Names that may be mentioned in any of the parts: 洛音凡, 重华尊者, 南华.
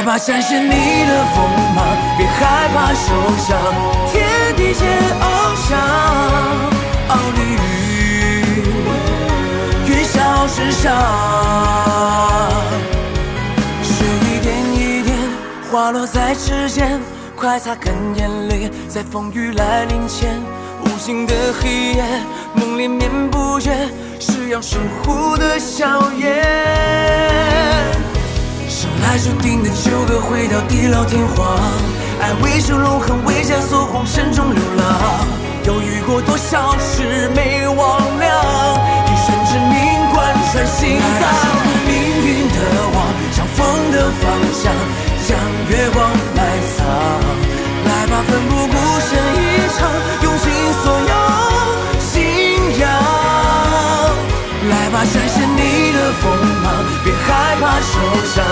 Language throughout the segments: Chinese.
来吧，展现你的锋芒，别害怕受伤，天地间翱翔，傲立于云霄之上，是一点一点滑落在指尖，快擦干眼泪，在风雨来临前，无尽的黑夜，梦连绵不绝，是要守护的笑颜。 生来注定的纠葛，回到地老天荒。爱为什永恒，为枷锁红尘中流浪。又遇过多少事没忘量，一生之名贯穿心脏。命运的网，像风的方向，将月光埋藏。来吧，奋不顾身一场，用尽所有信仰。来吧，展现你的锋芒，别害怕受伤。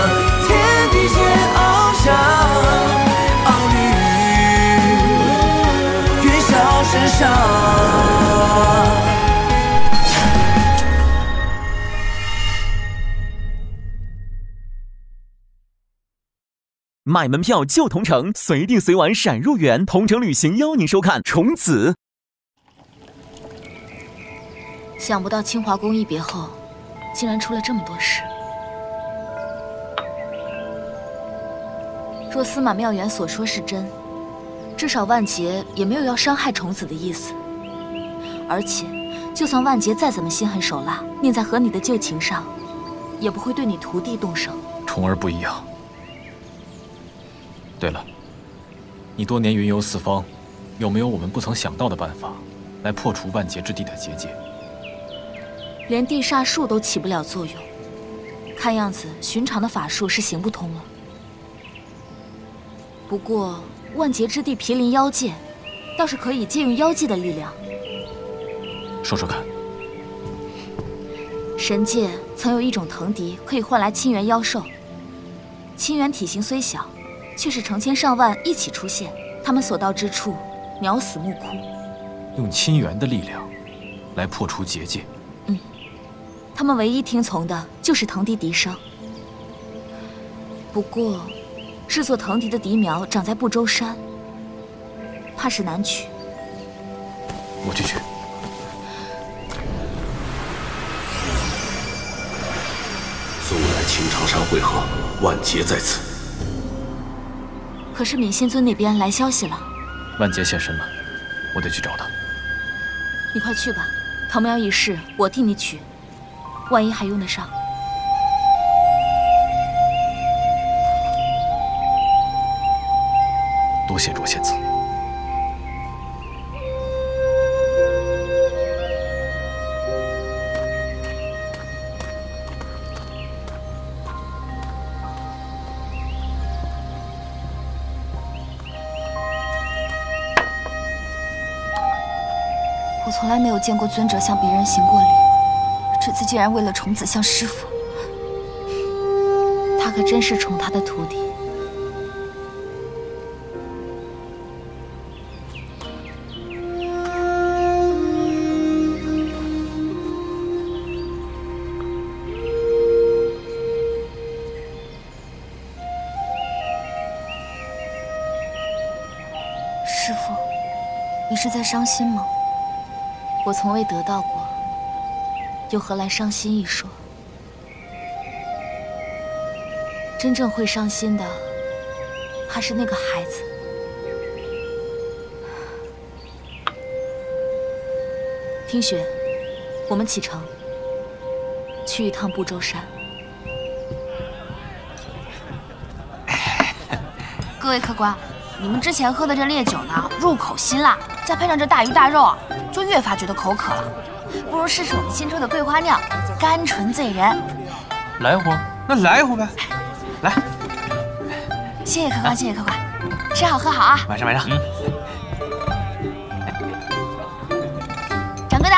买门票就同城，随订随玩闪入园。同城旅行邀您收看《虫子》。想不到清华宫一别后，竟然出了这么多事。若司马妙缘所说是真，至少万劫也没有要伤害虫子的意思。而且，就算万劫再怎么心狠手辣，念在和你的旧情上，也不会对你徒弟动手。虫儿不一样。 对了，你多年云游四方，有没有我们不曾想到的办法，来破除万劫之地的结界？连地煞术都起不了作用，看样子寻常的法术是行不通了。不过万劫之地毗邻妖界，倒是可以借用妖界的力量。说说看。神界曾有一种藤笛，可以换来亲缘妖兽。亲缘体型虽小。 却是成千上万一起出现，他们所到之处，鸟死木枯。用亲缘的力量，来破除结界。嗯，他们唯一听从的就是藤笛笛声。不过，制作藤笛的笛苗长在不周山，怕是难取。我去取。 昨晚青长山会合，万劫在此。 可是闵仙尊那边来消息了，万劫现身了，我得去找他。你快去吧，桃苗一事我替你取，万一还用得上。多谢若仙子。 我从来没有见过尊者向别人行过礼，这次竟然为了虫子向师傅，他可真是宠他的徒弟。师傅，你是在伤心吗？ 我从未得到过，又何来伤心一说？真正会伤心的，怕是那个孩子。听雪，我们启程，去一趟不周山。各位客官，你们之前喝的这烈酒呢，入口辛辣。 再配上这大鱼大肉啊，就越发觉得口渴了。不如试试我们新出的桂花酿，甘醇醉人。来一壶，那来一壶呗。来，谢谢客官，谢谢客官，吃好喝好啊！晚上，晚上。掌柜的。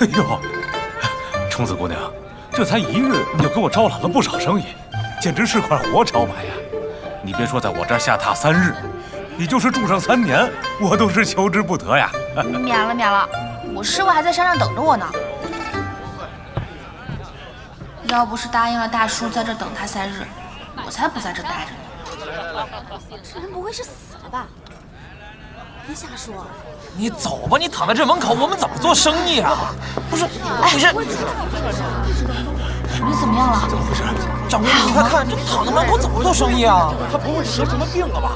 哎呦，虫子姑娘，这才一日你就给我招揽了不少生意，简直是块活招牌呀！你别说，在我这儿下榻3日。 你就是住上3年，我都是求之不得呀！免了免了，我师傅还在山上等着我呢。要不是答应了大叔在这等他3日，我才不在这待着呢。这人不会是死了吧？别瞎说。你走吧，你躺在这门口，我们怎么做生意啊？不是，你这……你怎么样了？怎么回事？掌柜，你快看，这躺在门口怎么做生意啊？他不会得什么病了吧？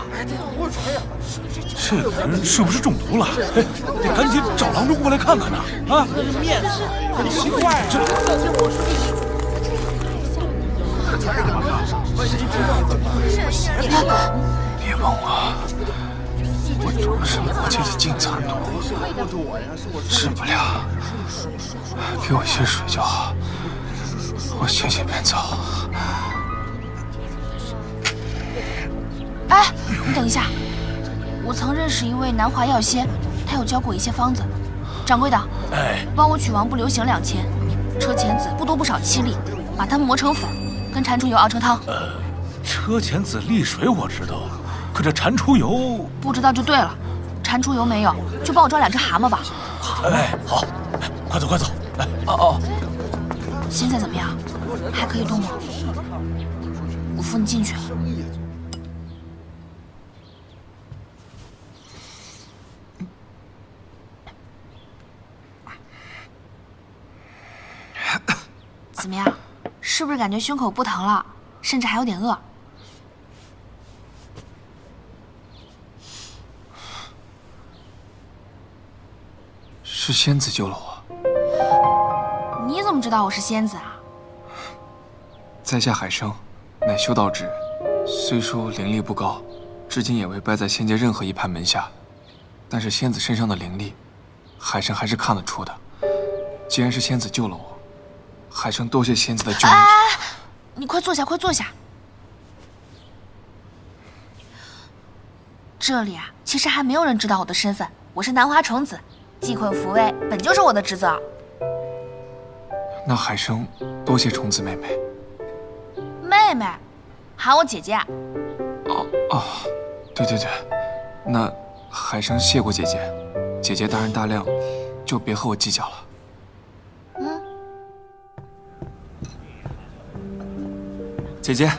这人是不是中毒了？哎，得赶紧找郎中过来看看呢！啊，面子很奇怪啊！这。 别碰我！我中了什么国际的金蚕毒，治不了。给我些水就好，我歇歇便走。哎，你等一下，我曾认识一位南华药仙，他有教过一些方子。掌柜的，哎，帮我取王不留行2000，车前子不多不少7粒，把它磨成粉。 跟蟾蜍油熬成汤。车前子利水我知道，可这蟾蜍油不知道就对了。蟾蜍油没有，就帮我抓2只蛤蟆吧。哎，好，快走快走。哎，哦哦，现在怎么样？还可以动吗？我扶你进去。怎么样？ 是不是感觉胸口不疼了，甚至还有点饿？是仙子救了我。你怎么知道我是仙子啊？在下海生，乃修道之，虽说灵力不高，至今也未拜在仙界任何一派门下，但是仙子身上的灵力，海生还是看得出的。既然是仙子救了我。 海生多谢仙子的救命！你快坐下，快坐下。这里啊，其实还没有人知道我的身份，我是南华虫子，济困扶危本就是我的职责。那海生多谢虫子妹妹。妹妹，喊我姐姐。哦哦，对对对，那海生谢过姐姐，姐姐大人大量，就别和我计较了。 姐姐，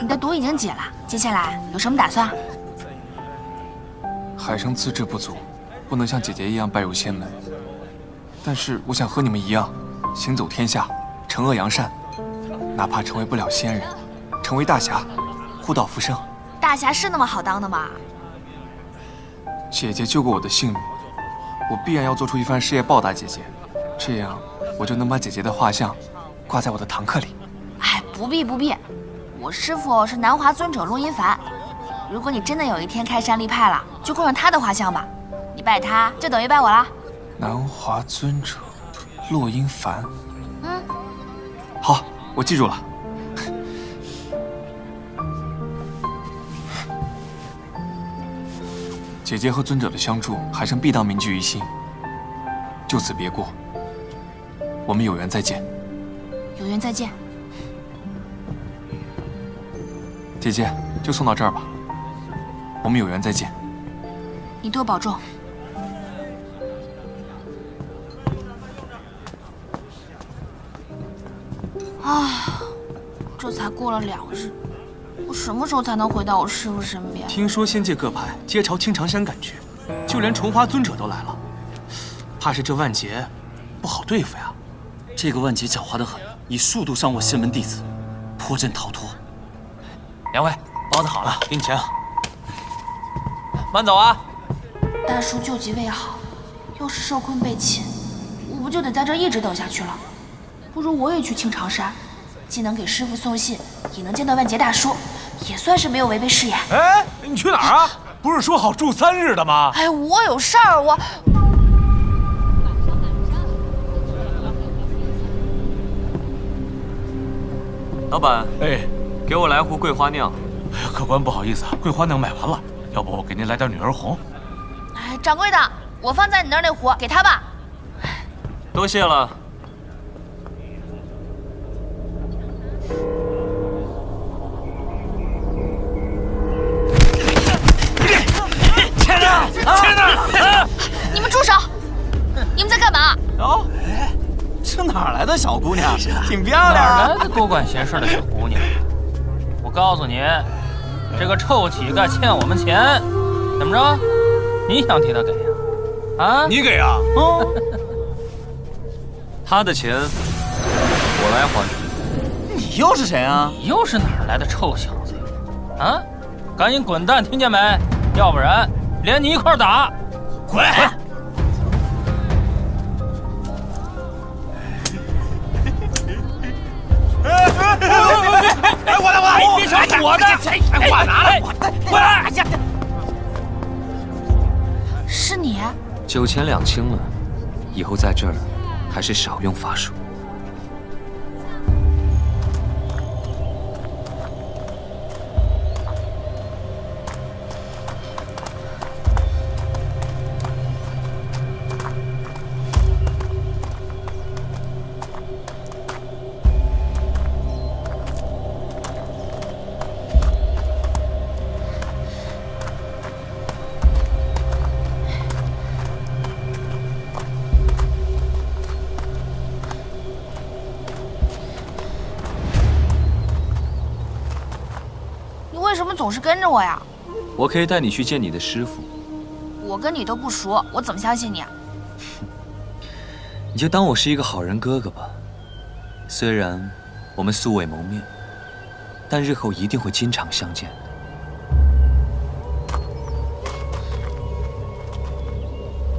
你的毒已经解了，接下来有什么打算？海生资质不足，不能像姐姐一样拜入仙门。但是我想和你们一样，行走天下，惩恶扬善，哪怕成为不了仙人，成为大侠，护道扶生。大侠是那么好当的吗？姐姐救过我的性命。 我必然要做出一番事业报答姐姐，这样我就能把姐姐的画像挂在我的堂客里。哎，不必不必，我师父是南华尊者陆音凡，如果你真的有一天开山立派了，就供上他的画像吧。你拜他，就等于拜我了。南华尊者陆音凡，嗯，好，我记住了。姐姐和尊者的相助，海生必当铭记于心。就此别过，我们有缘再见。有缘再见。姐姐，就送到这儿吧。我们有缘再见。你多保重。啊，这才过了2日。 我什么时候才能回到我师父身边？听说仙界各派皆朝青长山赶去，就连重花尊者都来了，怕是这万劫不好对付呀。这个万劫狡猾得很，以数度伤我仙门弟子，颇阵逃脱。两位，包子好了，给你钱啊。慢走啊！大叔救急未好，要是受困被擒，我不就得在这一直等下去了？不如我也去青长山，既能给师父送信，也能见到万劫大叔。 也算是没有违背誓言。哎，你去哪儿啊？不是说好住3日的吗？哎，我有事儿，我。老板，哎，给我来壶桂花酿。哎呀，客官不好意思啊，桂花酿卖完了，要不我给您来点女儿红？哎，掌柜的，我放在你那儿那壶给他吧。多谢了。天哪！你们住手！你们在干嘛？哦，哎，这哪来的小姑娘？挺漂亮的，多管闲事的小姑娘。我告诉你，这个臭乞丐欠我们钱，怎么着？你想替他给呀？啊？你给啊？嗯。他的钱我来还。 你又是谁啊？你又是哪儿来的臭小子呀？啊！赶紧滚蛋，听见没？要不然连你一块打！滚！我来！你别抢我的！我拿来！过来！哎呀！是你？9钱2清了，以后在这儿还是少用法术。 总是跟着我呀！我可以带你去见你的师傅。我跟你都不熟，我怎么相信你啊？你就当我是一个好人哥哥吧。虽然我们素未谋面，但日后一定会经常相见的。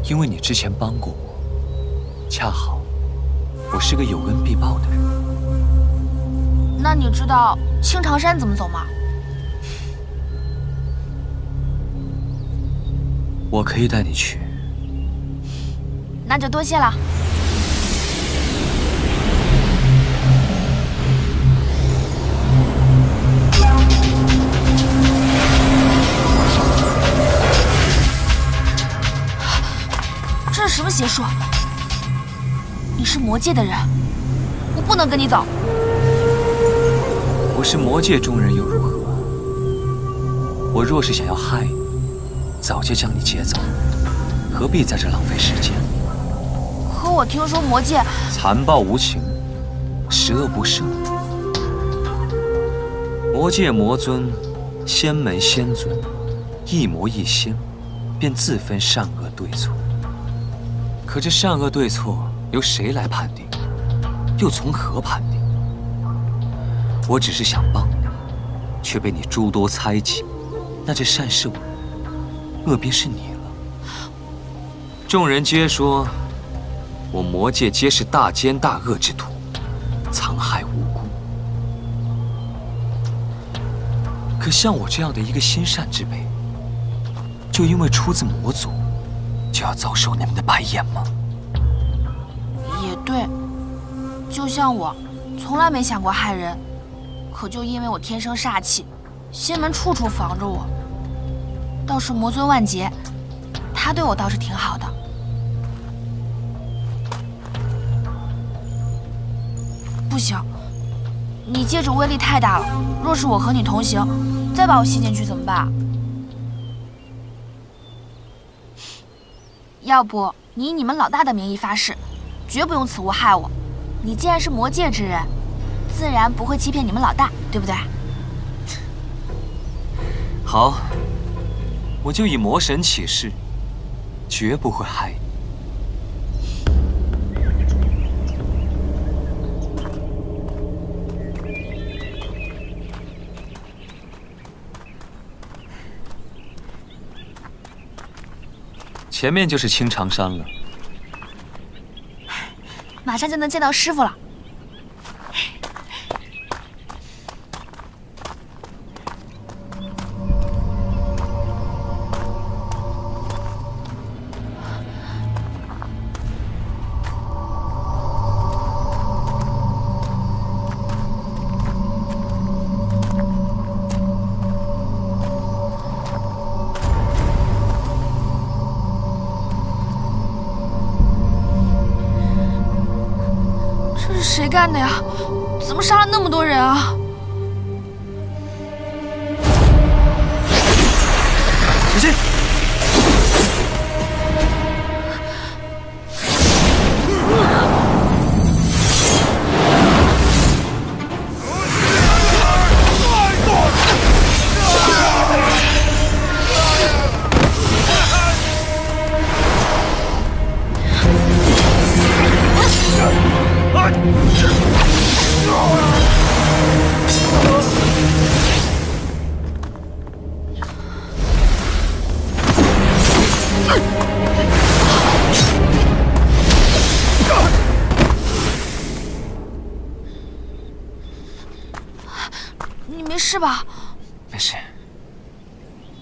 因为你之前帮过我，恰好我是个有恩必报的人。那你知道青长山怎么走吗？ 我可以带你去，那就多谢了。这是什么邪术？你是魔界的人，我不能跟你走。我是魔界中人又如何？我若是想要害你。 早就将你接走，何必在这浪费时间？可我听说魔界残暴无情，十恶不赦。魔界魔尊、仙门仙尊，一魔一仙，便自分善恶对错。可这善恶对错由谁来判定？又从何判定？我只是想帮你，却被你诸多猜忌。那这善是我。 恶便是你了。众人皆说，我魔界皆是大奸大恶之徒，残害无辜。可像我这样的一个心善之辈，就因为出自魔族，就要遭受你们的白眼吗？也对，就像我，从来没想过害人，可就因为我天生煞气，仙门处处防着我。 倒是魔尊万劫，他对我倒是挺好的。不行，你戒指威力太大了。若是我和你同行，再把我吸进去怎么办？要不你以你们老大的名义发誓，绝不用此物害我。你既然是魔界之人，自然不会欺骗你们老大，对不对？好。 我就以魔神起誓，绝不会害你。前面就是青长山了，马上就能见到师傅了。 干的呀？怎么杀了那么多人啊？小心！事吧？没事。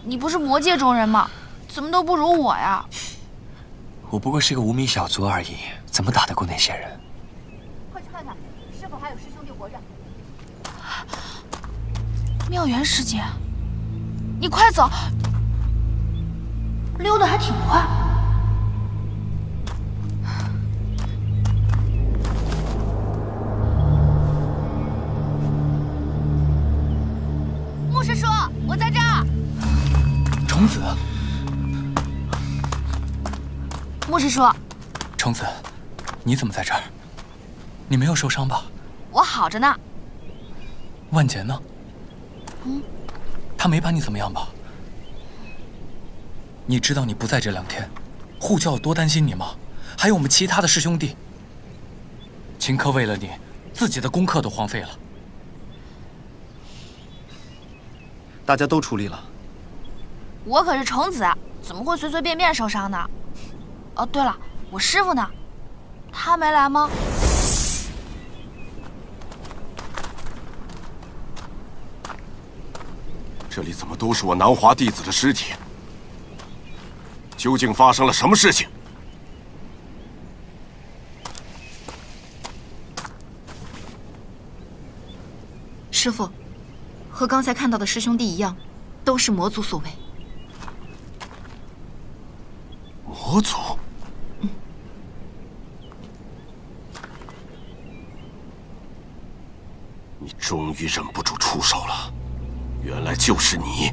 你不是魔界中人吗？怎么都不如我呀？我不过是个无名小卒而已，怎么打得过那些人？快去看看，是否还有师兄弟活着？妙缘师姐，你快走，溜得还挺快。 师叔，我在这儿。虫子，牧师叔，虫子，你怎么在这儿？你没有受伤吧？我好着呢。万杰呢？嗯，他没把你怎么样吧？你知道你不在这2天，护教有多担心你吗？还有我们其他的师兄弟。秦科为了你，自己的功课都荒废了。 大家都出力了，我可是虫子，怎么会随随便便受伤呢？哦，对了，我师傅呢？他没来吗？这里怎么都是我南华弟子的尸体？究竟发生了什么事情？师傅。 和刚才看到的师兄弟一样，都是魔族所为。魔族？嗯。你终于忍不住出手了，原来就是你，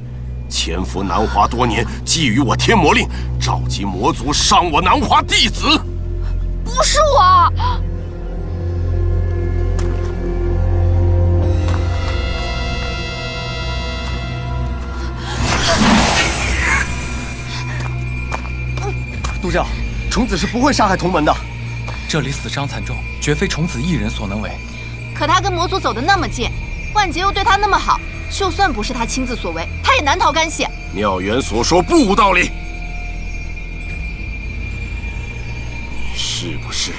潜伏南华多年，觊觎我天魔令，召集魔族伤我南华弟子。不是我。 都教，虫子是不会杀害同门的。这里死伤惨重，绝非虫子一人所能为。可他跟魔族走得那么近，万劫又对他那么好，就算不是他亲自所为，他也难逃干系。妙缘所说不无道理。你是不是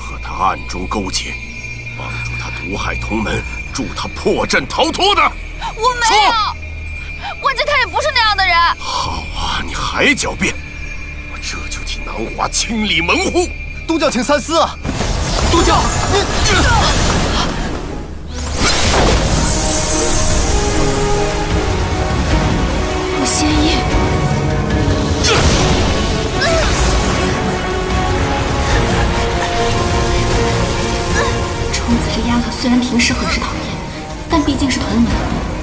和他暗中勾结，帮助他毒害同门，助他破阵逃脱的？我没有，万劫他也不是那样的人。好啊，你还狡辩。 这就替南华清理门户，都教，请三思啊！都教，我仙意，虫子这丫头虽然平时很是讨厌，但毕竟是同门，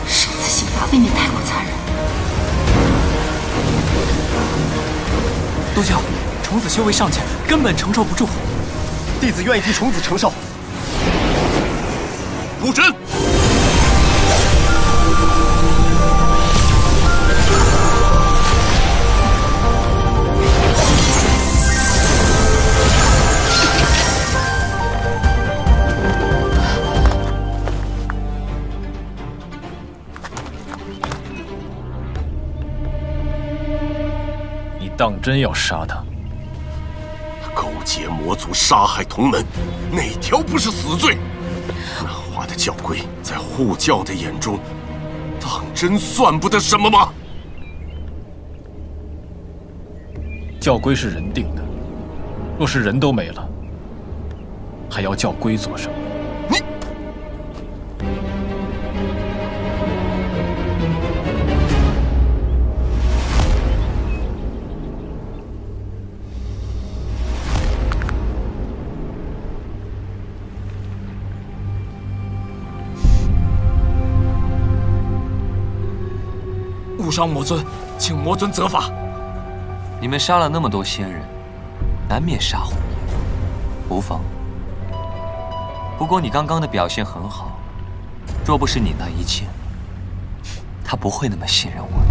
受此刑罚未免太过残忍。 都教，虫子修为尚浅，根本承受不住。弟子愿意替虫子承受。布阵！当真要杀他？他勾结魔族杀害同门，哪条不是死罪？南华的教规在护教的眼中，当真算不得什么吗？教规是人定的，若是人都没了，还要教规做什么？你误伤魔尊，请魔尊责罚。你们杀了那么多仙人，难免杀红眼，无妨。不过你刚刚的表现很好，若不是你那一剑，他不会那么信任我的。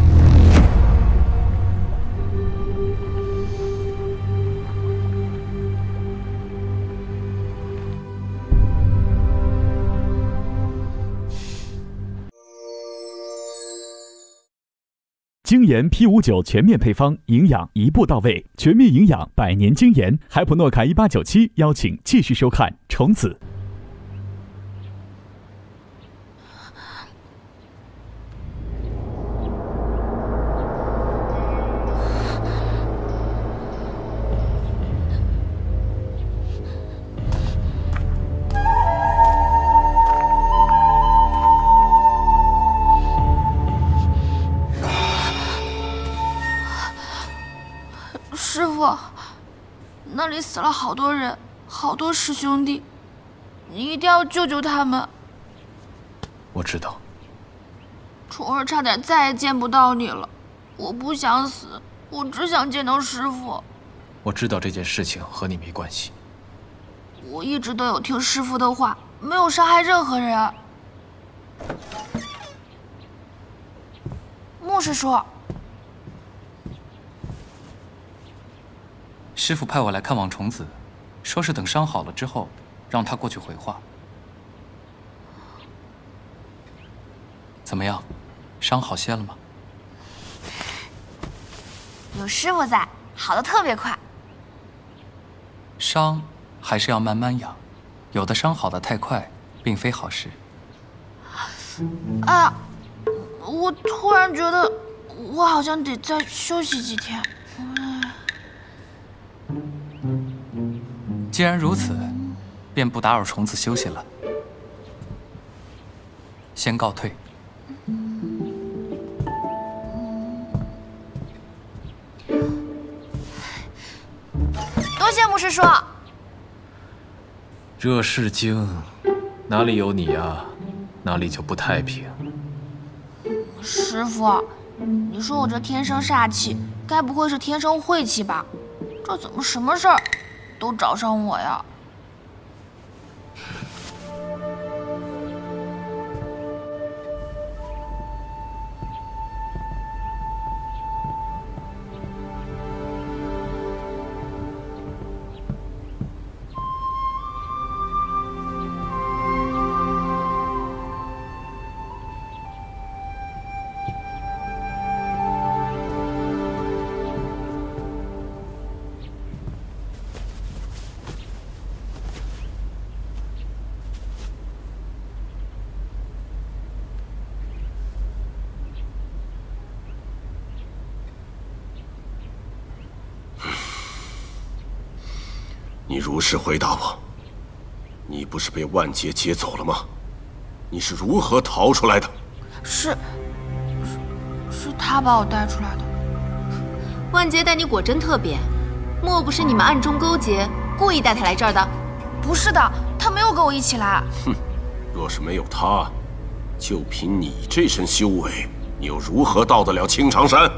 精研 P59全面配方，营养一步到位，全面营养，百年精研。海普诺卡1897，邀请继续收看《虫子》。死了好多人，好多师兄弟，你一定要救救他们。我知道。楚儿差点再也见不到你了，我不想死，我只想见到师父。我知道这件事情和你没关系。我一直都有听师父的话，没有伤害任何人。穆师叔。 师傅派我来看望虫子，说是等伤好了之后，让他过去回话。怎么样，伤好些了吗？有师傅在，好的特别快。伤还是要慢慢养，有的伤好的太快，并非好事。哎呀，我突然觉得我好像得再休息几天。 既然如此，便不打扰虫子休息了，先告退。多谢牧师叔。这世经哪里有你啊，哪里就不太平。师傅，你说我这天生煞气，该不会是天生晦气吧？这怎么什么事儿？ 都找上我呀！你如实回答我，你不是被万劫劫走了吗？你是如何逃出来的？是他把我带出来的。万劫待你果真特别，莫不是你们暗中勾结，故意带他来这儿的？不是的，他没有跟我一起来。哼，若是没有他，就凭你这身修为，你又如何到得了青长山？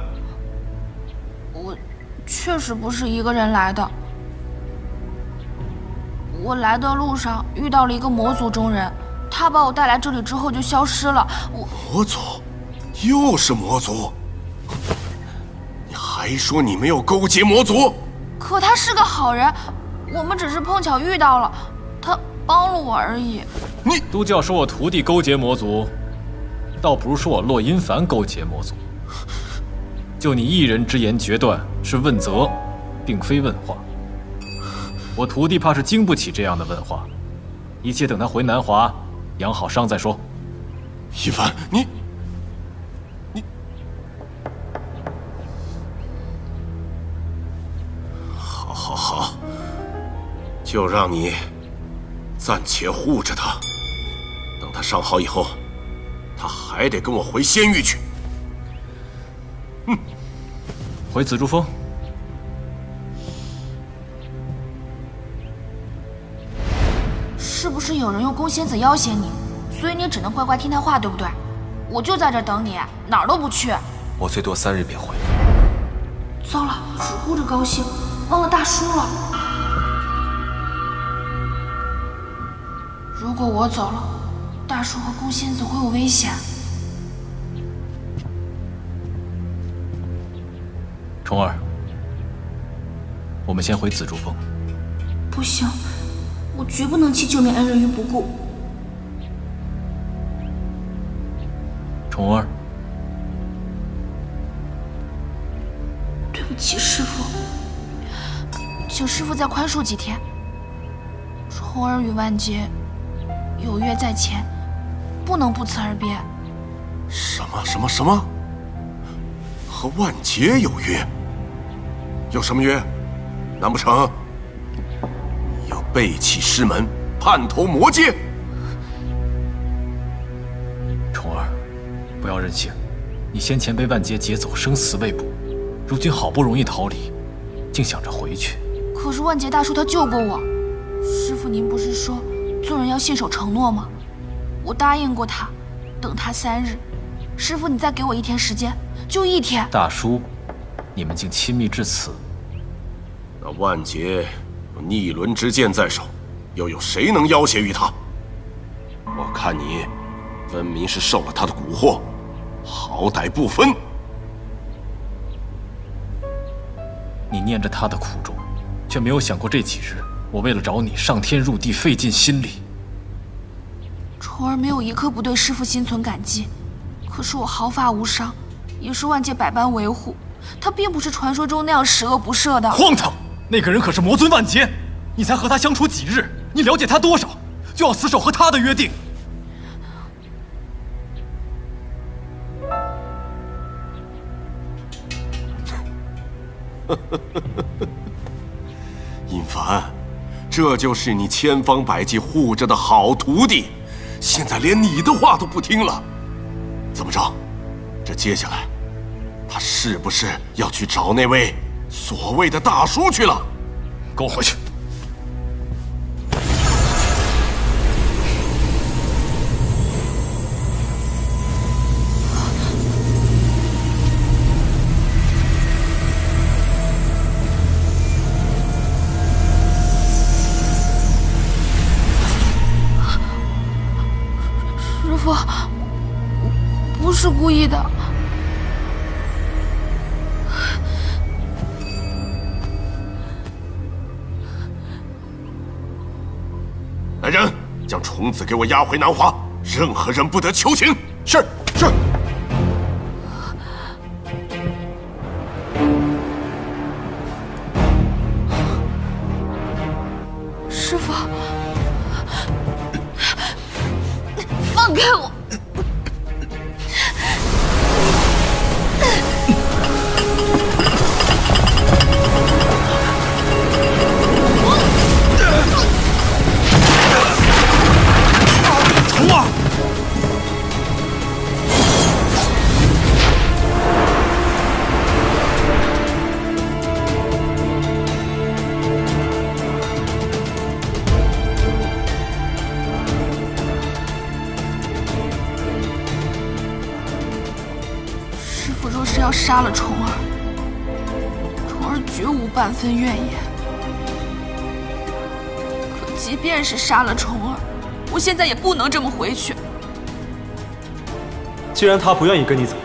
我确实不是一个人来的。 我来的路上遇到了一个魔族中人，他把我带来这里之后就消失了。我魔族，又是魔族，你还说你没有勾结魔族？可他是个好人，我们只是碰巧遇到了，他帮了我而已。你都叫说我徒弟勾结魔族，倒不如说我洛阴凡勾结魔族。就你一人之言决断，是问责，并非问话。 我徒弟怕是经不起这样的问话，一切等他回南华养好伤再说。一凡，你好，就让你暂且护着他，等他伤好以后，他还得跟我回仙域去。嗯，回紫竹峰。 是不是有人用宫仙子要挟你，所以你只能乖乖听他话，对不对？我就在这等你，哪儿都不去。我最多3日便回。糟了，只顾着高兴，忘了大叔了。如果我走了，大叔和宫仙子会有危险。虫儿，我们先回紫竹峰。不行。 我绝不能弃救命恩人于不顾。虫儿，对不起，师父，请师父再宽恕几天。虫儿与万劫有约在前，不能不辞而别。什么？和万劫有约？有什么约？难不成？ 背弃师门，叛投魔界。虫儿，不要任性。你先前被万劫劫走，生死未卜，如今好不容易逃离，竟想着回去。可是万劫大叔他救过我。师傅，您不是说做人要信守承诺吗？我答应过他，等他3日。师傅，你再给我1天时间，就1天。大叔，你们竟亲密至此。那万劫有逆伦之剑在手，又有谁能要挟于他？我看你分明是受了他的蛊惑，好歹不分。 你念着他的苦衷，却没有想过这几日我为了找你上天入地，费尽心力。虫儿没有一刻不对师父心存感激，可是我毫发无伤，也是万界百般维护。他并不是传说中那样十恶不赦的。荒唐！那个人可是魔尊万劫，你才和他相处几日，你了解他多少？就要死守和他的约定。尹凡，这就是你千方百计护着的好徒弟，现在连你的话都不听了，怎么着？这接下来，他是不是要去找那位所谓的大叔去了？跟我回去。 不是故意的，来人，将虫子给我押回南华，任何人不得求情。是是。师傅，放开我！ 杀了虫儿，虫儿绝无半分怨言。可即便是杀了虫儿，我现在也不能这么回去。既然他不愿意跟你走，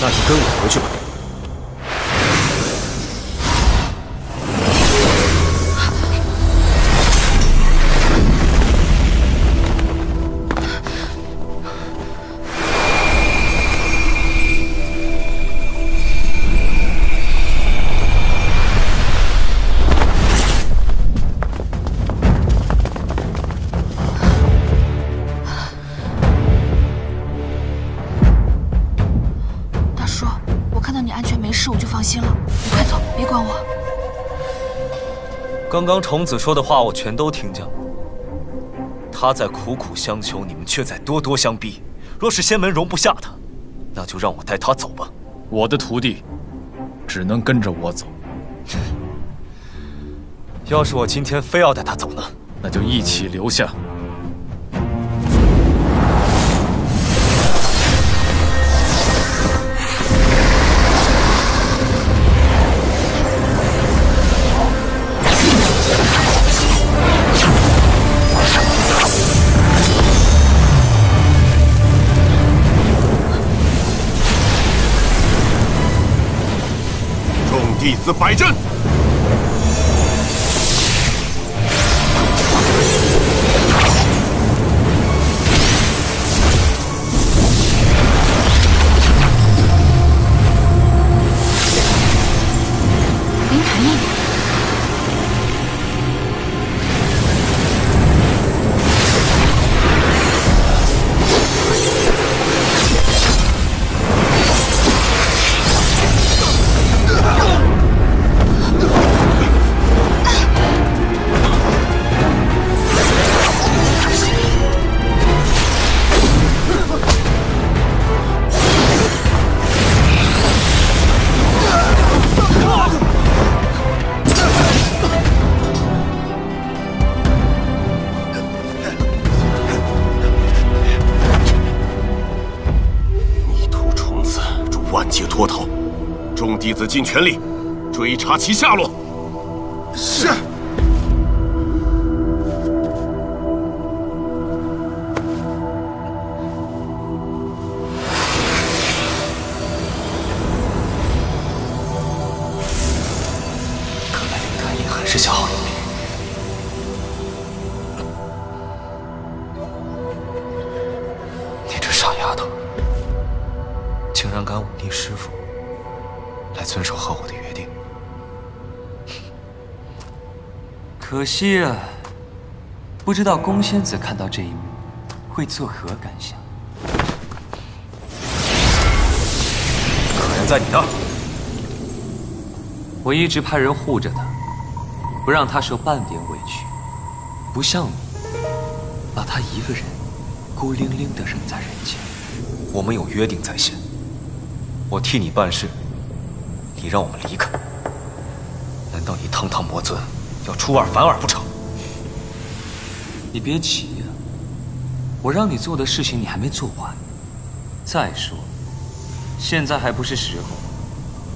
那就跟我回去吧。 刚刚虫子说的话，我全都听见了。他在苦苦相求，你们却在咄咄相逼。若是仙门容不下他，那就让我带他走吧。我的徒弟，只能跟着我走。要是我今天非要带他走呢？那就一起留下。 弟子摆阵。脱逃，众弟子尽全力追查其下落。是。 是消耗一笔。 你这傻丫头，竟然敢忤逆师父，来遵守和我的约定。可惜啊，不知道龚仙子看到这一幕会作何感想？可人在你那儿，我一直派人护着他。 不让他受半点委屈，不像你，把他一个人孤零零地扔在人间。我们有约定在先，我替你办事，你让我们离开。难道你堂堂魔尊要出尔反尔不成？你别急呀，我让你做的事情你还没做完。再说，现在还不是时候。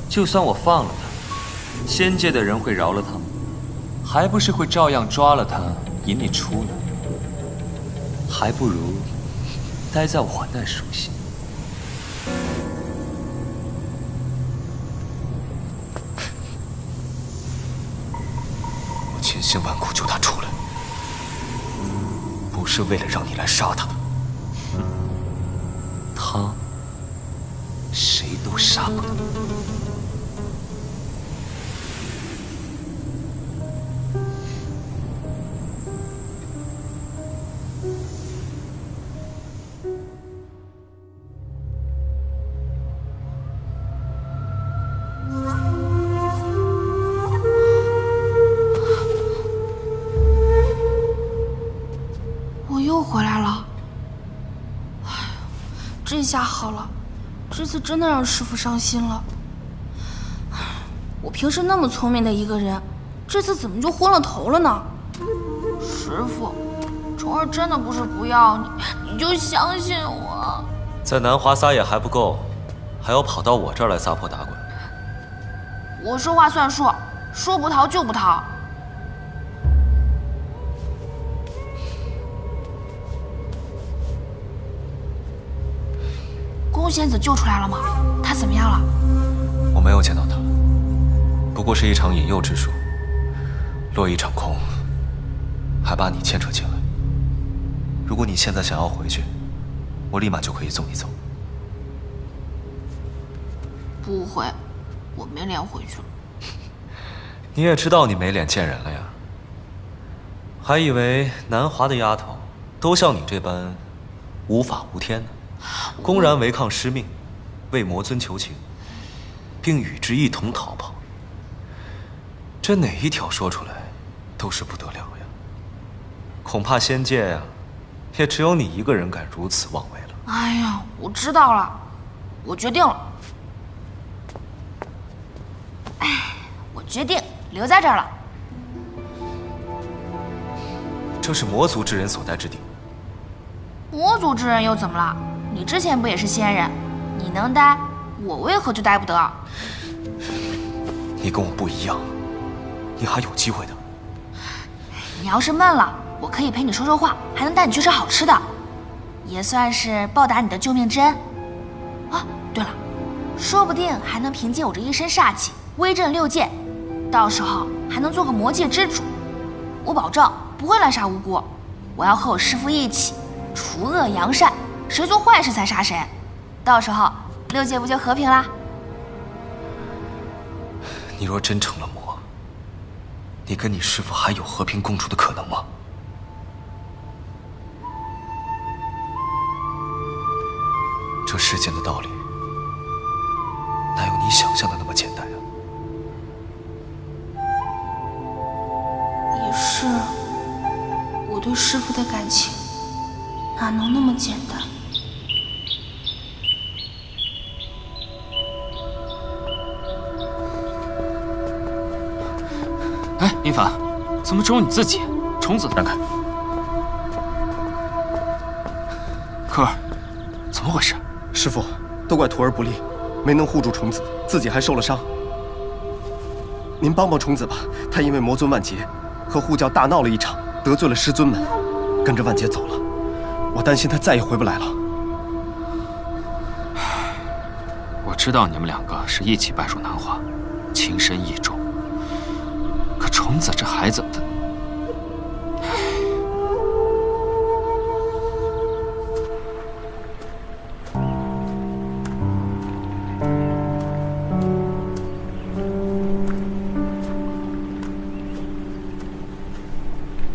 就算我放了他，仙界的人会饶了他吗？ 还不是会照样抓了他，引你出来。还不如待在我那舒心。我千辛万苦救他出来，不是为了让你来杀他的。他谁都杀不得。 下好了，这次真的让师父伤心了。我平时那么聪明的一个人，这次怎么就昏了头了呢？师父，虫儿真的不是不要你，你就相信我。在南华撒野还不够，还要跑到我这儿来撒泼打滚。我说话算数，说不逃就不逃。 龚仙子救出来了吗？她怎么样了？我没有见到她，不过是一场引诱之术，落一场空，还把你牵扯进来。如果你现在想要回去，我立马就可以送你走。不回，我没脸回去了。你也知道你没脸见人了呀，还以为南华的丫头都像你这般无法无天呢。 公然违抗师命，为魔尊求情，并与之一同逃跑。这哪一条说出来都是不得了呀！恐怕仙界呀，也只有你一个人敢如此妄为了。哎呀，我知道了，我决定了。哎，我决定留在这儿了。这是魔族之人所在之地。魔族之人又怎么了？ 你之前不也是仙人？你能待，我为何就待不得？你跟我不一样，你还有机会的。你要是闷了，我可以陪你说说话，还能带你去吃好吃的，也算是报答你的救命之恩。啊，对了，说不定还能凭借我这一身煞气威震六界，到时候还能做个魔界之主。我保证不会滥杀无辜，我要和我师父一起除恶扬善。 谁做坏事才杀谁，到时候六界不就和平啦？你若真成了魔，你跟你师父还有和平共处的可能吗？这世间的道理，哪有你想象的那么简单啊？也是，我对师父的感情哪能那么简单？ 哎，林凡，怎么只有你自己？虫子，让开！科尔，怎么回事？师父，都怪徒儿不利，没能护住虫子，自己还受了伤。您帮帮虫子吧，他因为魔尊万劫和护教大闹了一场，得罪了师尊们，跟着万劫走了。我担心他再也回不来了。我知道你们两个是一起拜入南华，情深意重。可虫子这孩子，他……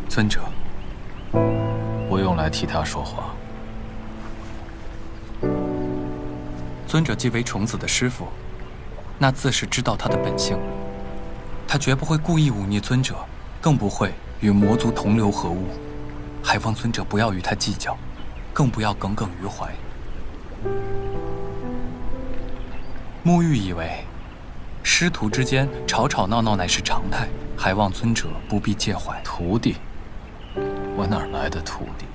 尊者，我用来替他说话。尊者既为虫子的师父，那自是知道他的本性。他绝不会故意忤逆尊者，更不会与魔族同流合污。还望尊者不要与他计较，更不要耿耿于怀。沐浴以为，师徒之间吵吵闹闹乃是常态，还望尊者不必介怀。徒弟。 我哪来的徒弟？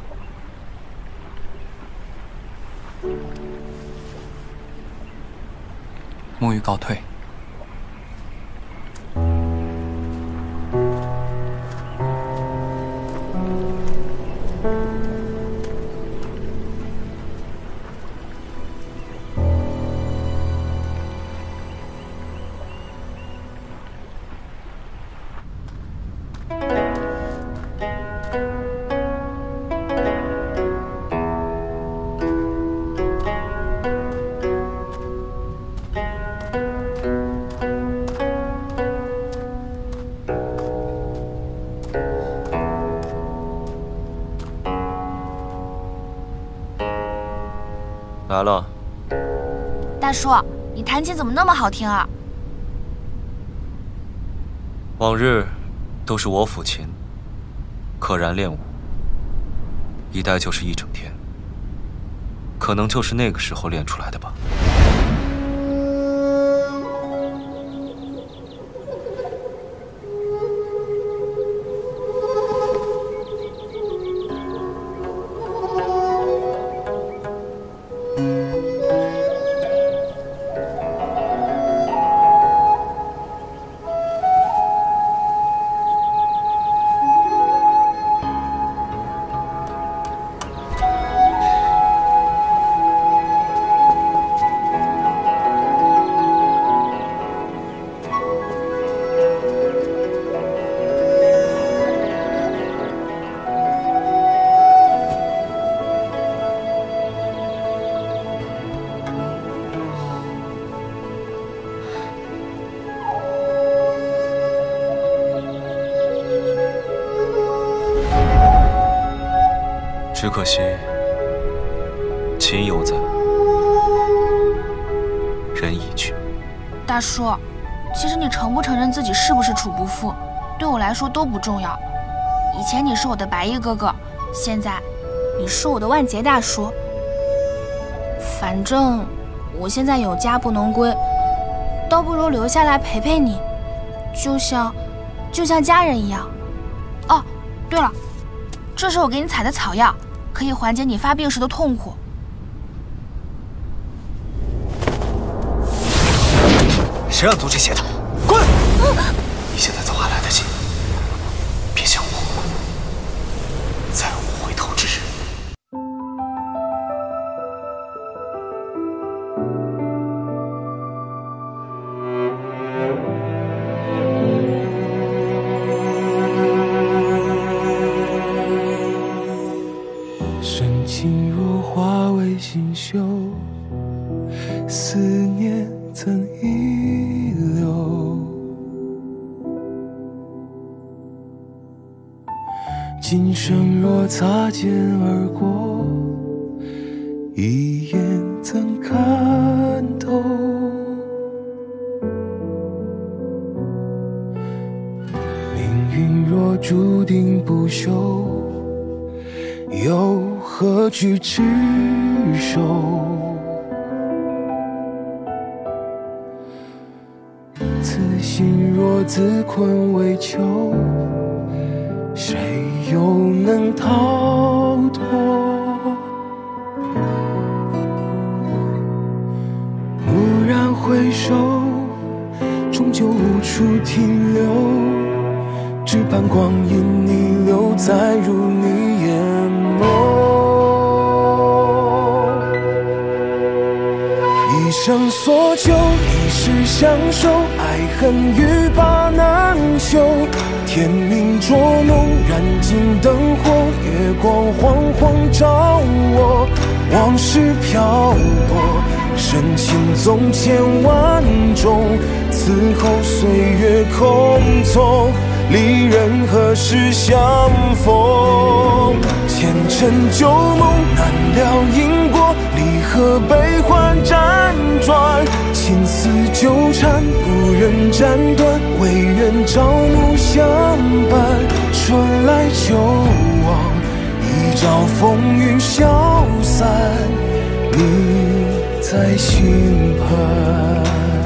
沐浴告退。来了，大叔，你弹琴怎么那么好听啊？往日都是我抚琴，可然练武，一待就是一整天。可能就是那个时候练出来的吧。只可惜，琴犹在，人已去。大叔，其实你承不承认自己是不是楚不负，对我来说都不重要。以前你是我的白衣哥哥，现在你是我的万劫大叔。反正我现在有家不能归，倒不如留下来陪陪你，就像家人一样。哦，对了。 这是我给你采的草药，可以缓解你发病时的痛苦。谁让族这些的？滚！你现在走还来得及，别想我，再无回头之日。今生若擦肩而过，一眼怎看透？命运若注定不朽，又何惧执守？此心若自困为囚，谁？ 又能逃脱？蓦然。手，终究无处停留，只盼光阴逆流再入你眼眸。一生所求，一世相守，爱恨欲罢难休。天明捉弄，燃尽灯火，月光晃晃照我，往事漂泊。 深情总千万种，此后岁月空匆，离人何时相逢？前尘旧梦难料因果，离合悲欢辗转，情丝纠缠不忍斩断，唯愿朝暮相伴，春来秋往，一朝风云消散。你。 在心畔。